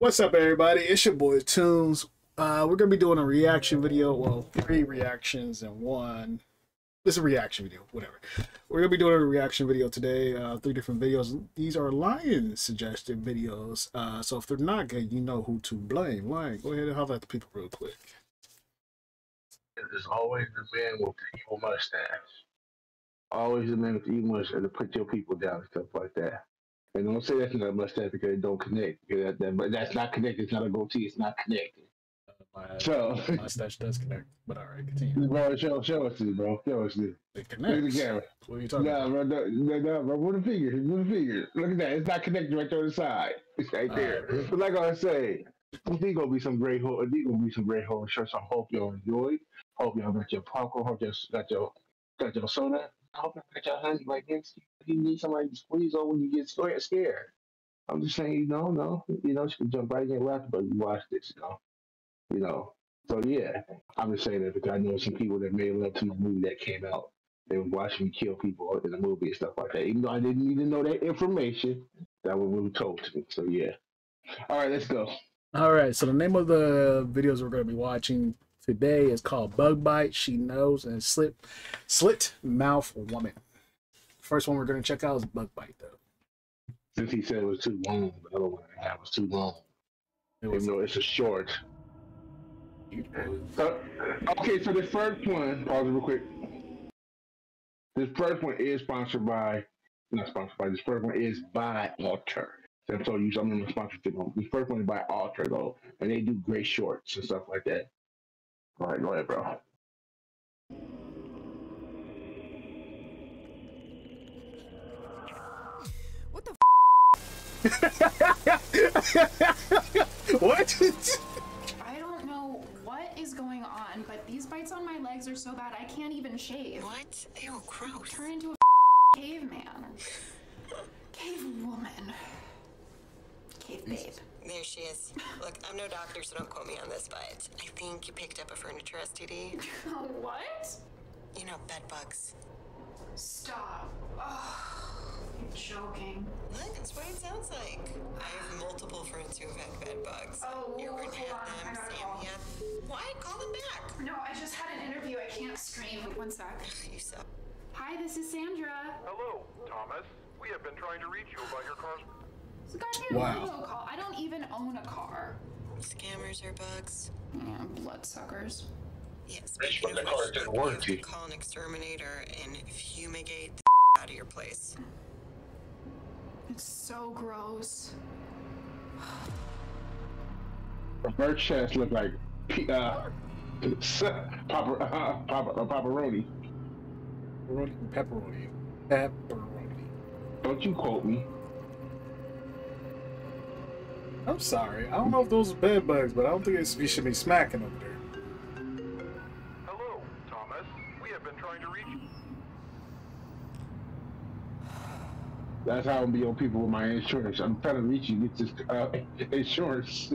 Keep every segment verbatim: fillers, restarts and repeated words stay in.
What's up, everybody? It's your boy Toons. Uh, we're gonna be doing a reaction video. Well, three reactions and one. It's a reaction video, whatever. We're gonna be doing a reaction video today. Uh, three different videos. These are Lion suggested videos. Uh, so if they're not good, you know who to blame. Lion, go ahead and holler at the people real quick. There's always the man with the evil mustache. Always the man with the evil mustache to put your people down and stuff like that. And don't say that's not a mustache because it don't connect. That, that, that's not connected. It's not a goatee. It's not connected. Uh, my, so my mustache does connect. But all right, continue. Bro, show, show us this, bro. Show us this. It connects. Look at the camera. What are you talking nah, about? Bro, no, no, bro. With the fingers. With the fingers. Look at that. It's not connected right there on the side. It's right all there. Right, really? But like I say, there's gonna be some great whole. There's gonna be some great whole shirts. I hope y'all enjoyed. Hope y'all got your popcorn. Hope y'all got your got your soda. I hope I got your honey right next to you. You need somebody to squeeze on when you get scared. I'm just saying, you know, no, you know, you can jump right in and laugh, but you watch this, you know. You know, so yeah, I'm just saying that because I know some people that made love to the movie that came out. They were watching me kill people in the movie and stuff like that. Even though I didn't even know that information, that was really told to me. So yeah. All right, let's go. All right, so the name of the videos we're going to be watching today is called Bug Bite, She Knows, and Slit Slit Mouth Woman. First one we're going to check out is Bug Bite, though. Since he said it was too long, the other one I had was too long. It was, even though it's a short. Uh, okay, so the first one, pause it real quick. This first one is sponsored by, not sponsored by, this first one is by Alter. And so you, I'm going to sponsor them. The first one is by Alter, though, and they do great shorts and stuff like that. All right, go ahead, bro. What the f? What? I don't know what is going on, but these bites on my legs are so bad I can't even shave. What? Ew, gross. Turn into a f caveman. Cave woman. Cave babe. There she is. Look, I'm no doctor, so don't quote me on this, but I think you picked up a furniture S T D. What? You know, bed bugs. Stop. Oh, you're joking. Look, that's what it sounds like. I have multiple friends who have had bed bugs. Oh, you were had them, Sam had. Why? Call them back. No, I just had an interview. I can't scream. Wait, one sec. You suck. Hi, this is Sandra. Hello, Thomas. We have been trying to reach you about your car's. Wow. Call. I don't even own a car. Scammers are bugs. Yeah, bloodsuckers. Yes, but you know what? You can call an exterminator and fumigate the out of your place. It's so gross. Her chest look like uh, papa, uh, papa, uh, pepperoni. Pepperoni. Pepperoni. Don't you quote me. I'm sorry. I don't know if those are bed bugs, but I don't think we should be smacking them there. Hello, Thomas. We have been trying to reach you. That's how I'm be on people with my insurance. I'm trying to reach you. Get this uh, insurance.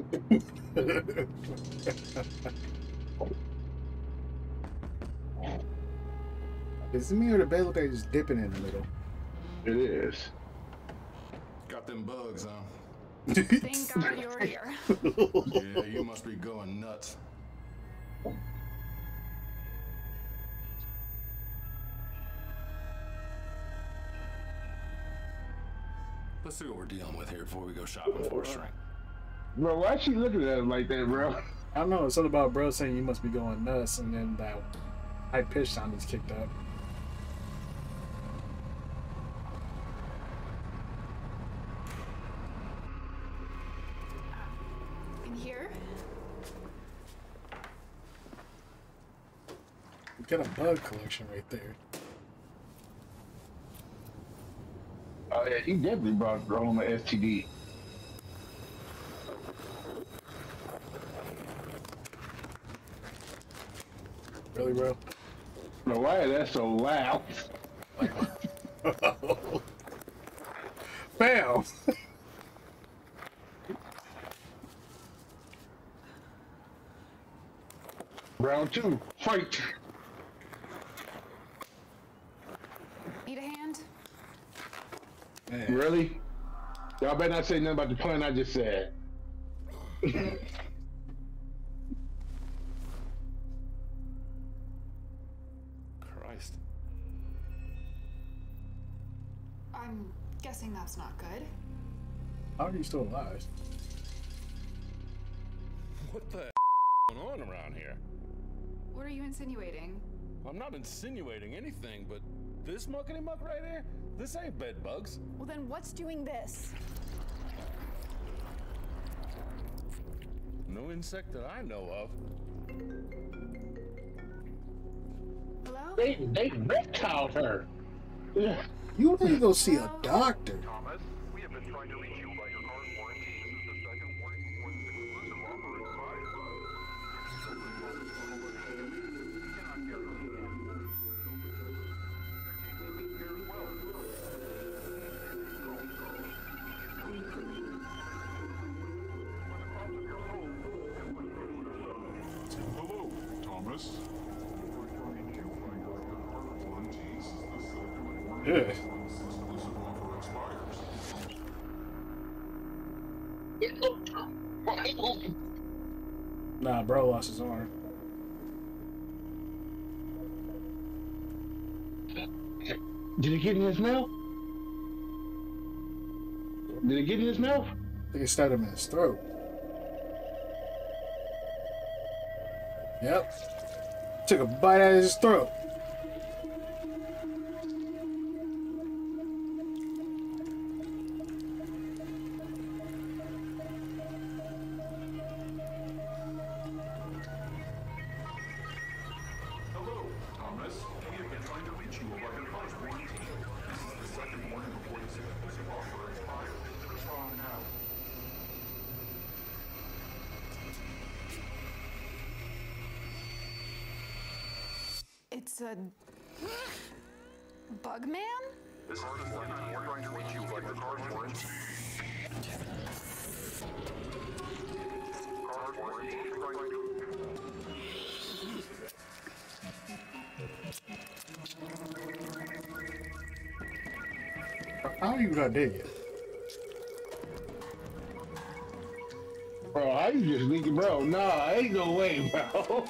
Is it me or the bed look like just dipping in the middle? It is. Got them bugs, huh? Thank God you're here. Yeah, you must be going nuts. Let's see what we're dealing with here before we go shopping for a shrink. Bro, why is she looking at him like that, bro? I don't know. It's something about bro saying you must be going nuts, and then that high pitch sound is kicked up. Got a bug collection right there. Oh yeah, he definitely brought home an S T D. Really, bro? No, why is that so loud? Bam! Round two, fight! Man. Really? Y'all better not say nothing about the pun I just said. Christ. I'm guessing that's not good. How are you still alive? What the going on around here? What are you insinuating? I'm not insinuating anything, but this muckety muck right here? This ain't bed bugs. Well, then what's doing this? No insect that I know of. Hello? They, they reptiled her. You need to go see a doctor. Thomas, we have been trying to reach you by your car warranty. This is the second warning warning exclusive offer expired. Hello, Thomas. Yeah. Nah, bro lost his arm. Did it get in his mouth? Did it get in his mouth? I think it stabbed him in his throat. Yep. Took a bite out of his throat. It's a bug man? This is the one I'm trying to reach you like the card warranty. Card warranty. How are you gonna dig it? Bro, I just think, bro, nah, ain't no way, bro.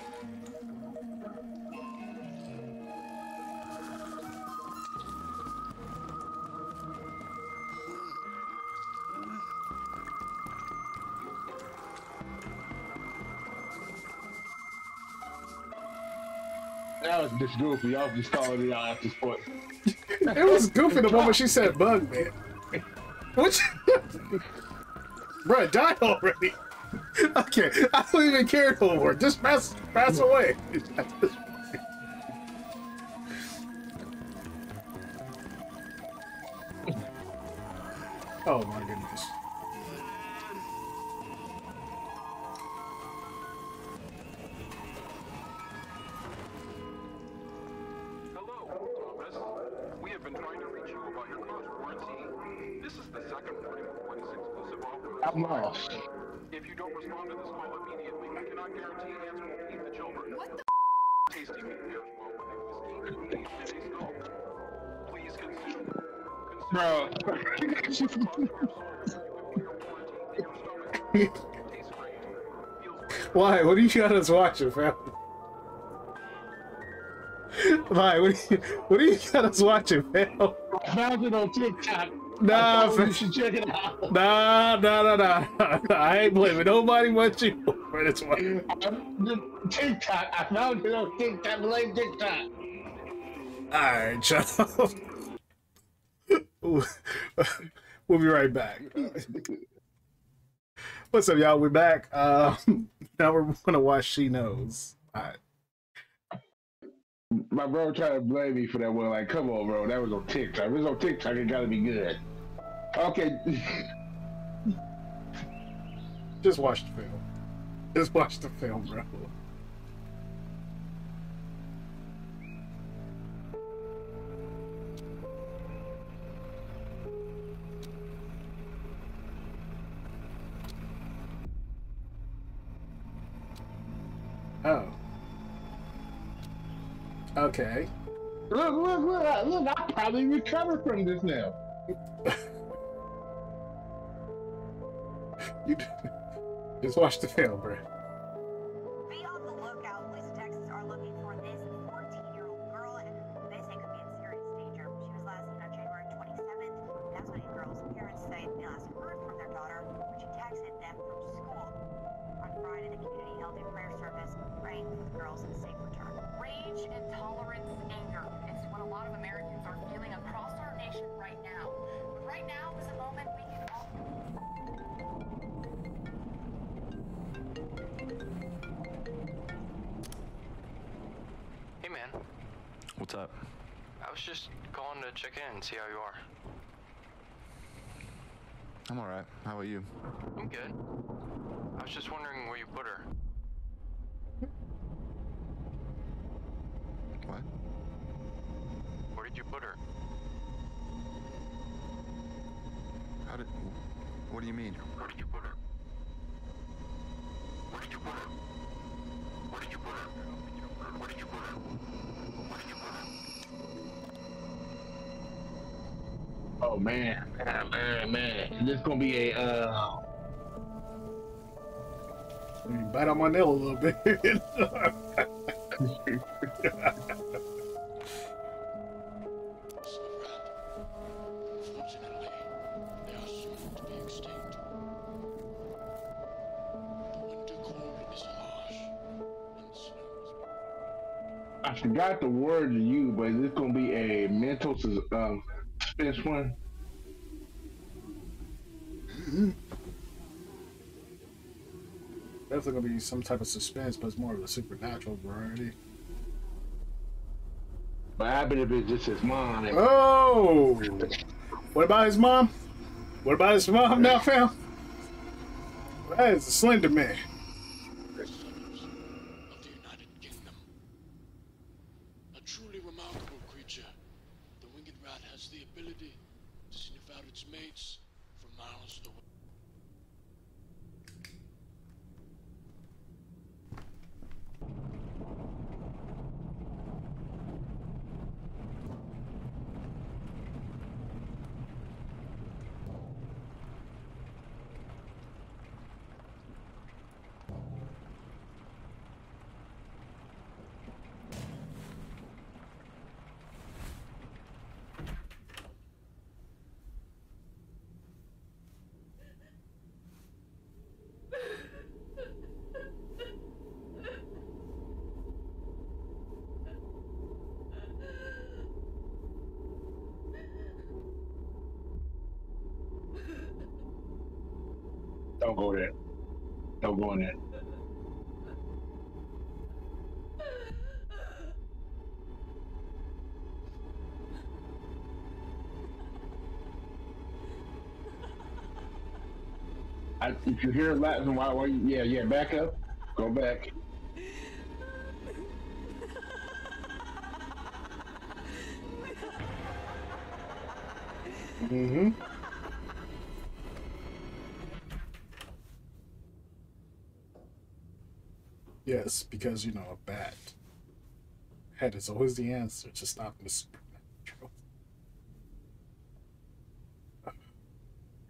That was just goofy. I was just calling it out at this point. It was goofy the moment she said bug, man. What you... Bruh, die already. Okay, I don't even care no more. Just pass, pass away. Oh my goodness. I'm lost. If you don't respond to this call immediately, I cannot guarantee an answer will feed the children. What the tasty meat goes well with a whiskey and a skull. Please consume. Bro. Why? What are you guys watching, fam? Why? What are you, what are you guys watching, fam? I found it on TikTok. Nah, you should check it out. Nah, nah, nah, nah. I ain't blaming nobody but you for this one. TikTok, I found it on TikTok, blame TikTok. Alright, child. We'll be right back. What's up, y'all? We're back. Um, now we're gonna watch She Knows. Alright. My bro tried to blame me for that one. Like, come on, bro. That was on TikTok. It was on TikTok. It gotta be good. Okay. Just watch the film. Just watch the film, bro. Oh. Okay. Look, look, look, look, I'll probably recover from this now. You Just watch the film, bro. Be on the lookout. Police texts are looking for this fourteen-year-old girl, and they say could be in serious danger. She was last seen on January twenty-seventh. That's when the girl's parents say they last heard from their daughter when she texted them from school. On Friday, the community held a prayer service praying for the girl's safe return. Rage, intolerance, anger. It's what a lot of Americans are feeling across our nation right now. But right now is a moment we can all... Hey, man. What's up? I was just calling to check in and see how you are. I'm all right. How about you? I'm good. I was just wondering where you put her. What? Where did you put her? How did... What do you mean? Where did you put her? Where did you put her? Where did you put her? Where did you put her? Where did you put her? Oh, man. Man, man, man. This is gonna be a, uh... Let me bite on my nail a little bit. Fortunately, they are soon to be extinct. Winter cold is harsh, and snow is... I forgot the word to you, but is this gonna be a mental um suspense one? Definitely gonna be some type of suspense, but it's more of a supernatural variety. But I bet if it's just his mom. Oh! What about his mom? What about his mom now, fam? That is the Slender Man. Of the United Kingdom. A truly remarkable creature, the winged rat has the ability to sniff out its mates from miles away. Don't go there. Don't go in there. I, if you hear Latin, why, why? Yeah, yeah. Back up. Go back. Mm-hmm. Yes, because, you know, a bat head is always the answer to stop the supernatural.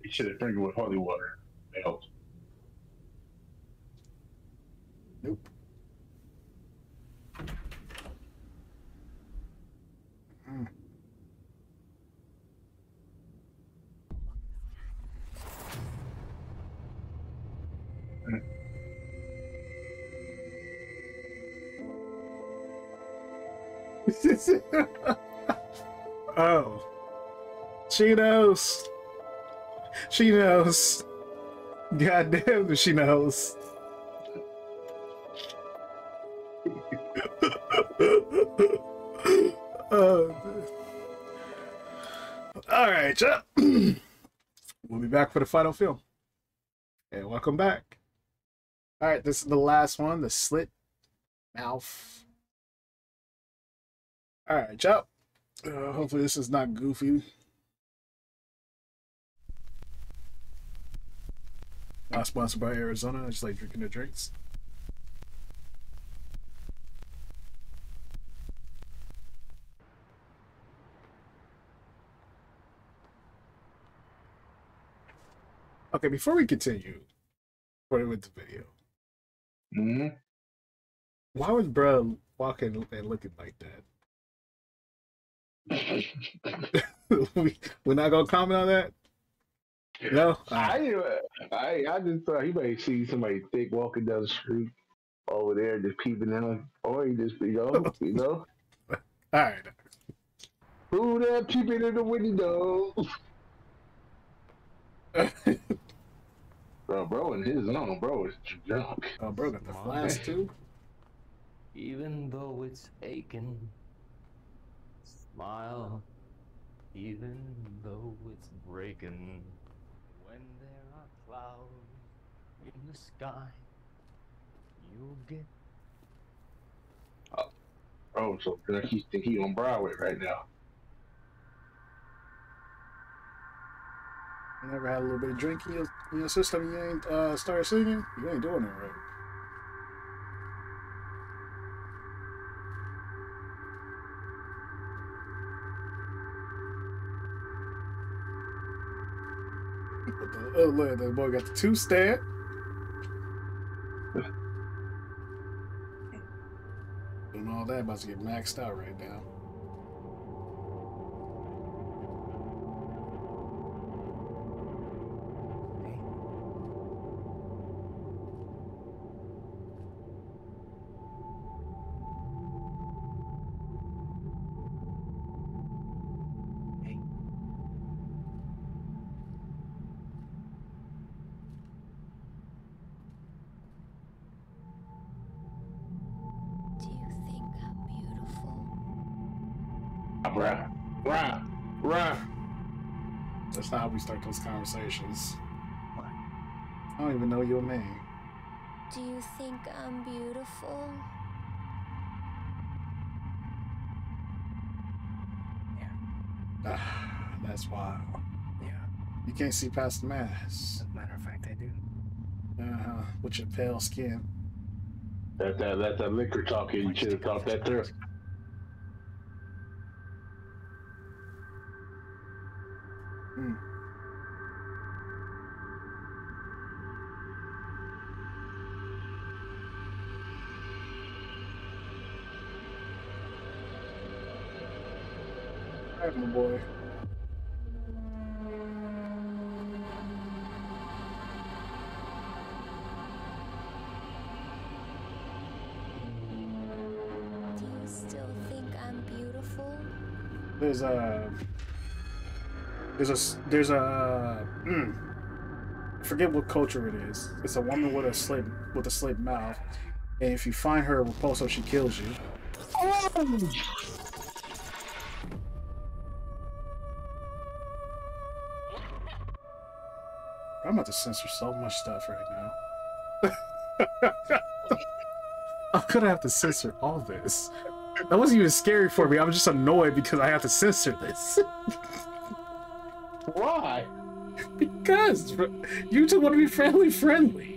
You should have drank it with holy water. It helps. Nope. Mm. Oh, she knows. She knows. Goddamn, she knows. Oh, all right, we'll be back for the final film. Hey, welcome back. All right, this is the last one, the slit mouth. All right, y'all. Uh, hopefully this is not goofy. Not sponsored by Arizona. I just like drinking the drinks. Okay, before we continue, recording with the video. Mm-hmm. Why was bro walking and looking like that? we, we're not gonna comment on that. No, I, I, I just thought he might see somebody thick walking down the street over there, just peeping out, or he just, you know, you know. All right. Who that peeping in the window? Bro, bro, in his own, bro is drunk. Oh, bro got the flash too. Even though it's aching, smile. Even though it's breaking. When there are clouds in the sky, you'll get. Oh, oh so he think he on Broadway right now. You never had a little bit of drink in your, in your system, you ain't uh, started singing? You ain't doing it right. Oh, look, that boy got the two stat. And all that about to get maxed out right now. We start those conversations. What? I don't even know your name. Do you think I'm beautiful? Yeah. That's wild. Yeah. You can't see past the mask. As a matter of fact, I do. Uh-huh. With your pale skin. That that that, that liquor talk in. You should have talked that through. Hmm. My boy. Do you still think I'm beautiful? There's a there's a there's a mm, I forget what culture it is. It's a woman with a slit with a slit mouth, and if you find her repulsive, she kills you. Oh! I'm about to censor so much stuff right now. I'm gonna have to censor all this. That wasn't even scary for me. I'm just annoyed because I have to censor this. Why? Because you two want to be friendly, friendly.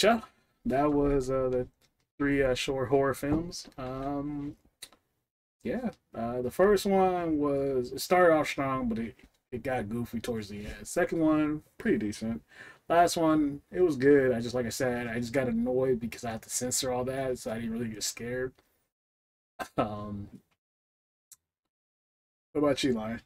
Yeah, that was uh, the three uh, short horror films. Um, yeah, uh, the first one was, it started off strong, but it, it got goofy towards the end. Second one, pretty decent. Last one, it was good. I just, like I said, I just got annoyed because I had to censor all that, so I didn't really get scared. Um, what about you, Lion?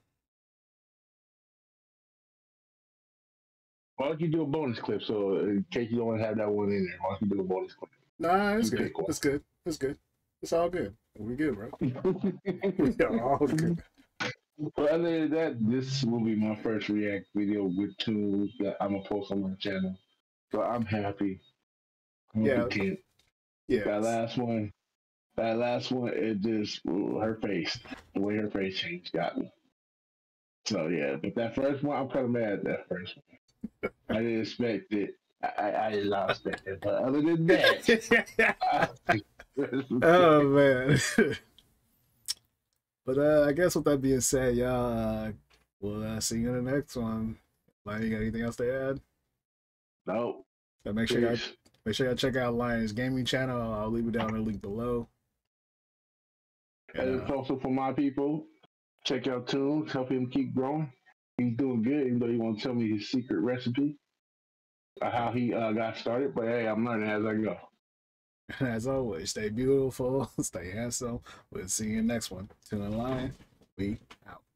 Why don't you do a bonus clip so in case you don't have that one in there? Why don't you do a bonus clip? Nah, it's good. It's good. It's good. It's all good. We're good, bro. We're all good. Well, other than that, this will be my first react video with tunes that I'm going to post on my channel. So I'm happy. I'm yeah. Content. Yeah. That last one, that last one, it just, ooh, her face, the way her face changed got me. So yeah, but that first one, I'm kind of mad at that first one. I didn't expect it. I, I did not expect it. But other than that, I, oh man. But uh, I guess with that being said, y'all, uh, we'll uh, see you in the next one. Like, you got anything else to add? No. So make sure y'all make sure y'all check out Lion's Gaming channel. I'll leave it down in the link below. And, and it's also for my people. Check out Toons. Help him keep growing. He's doing good, even though he won't tell me his secret recipe or how he uh, got started. But hey, I'm learning as I go. And as always, stay beautiful, stay handsome. We'll see you in the next one. Tune in, Lion. We out.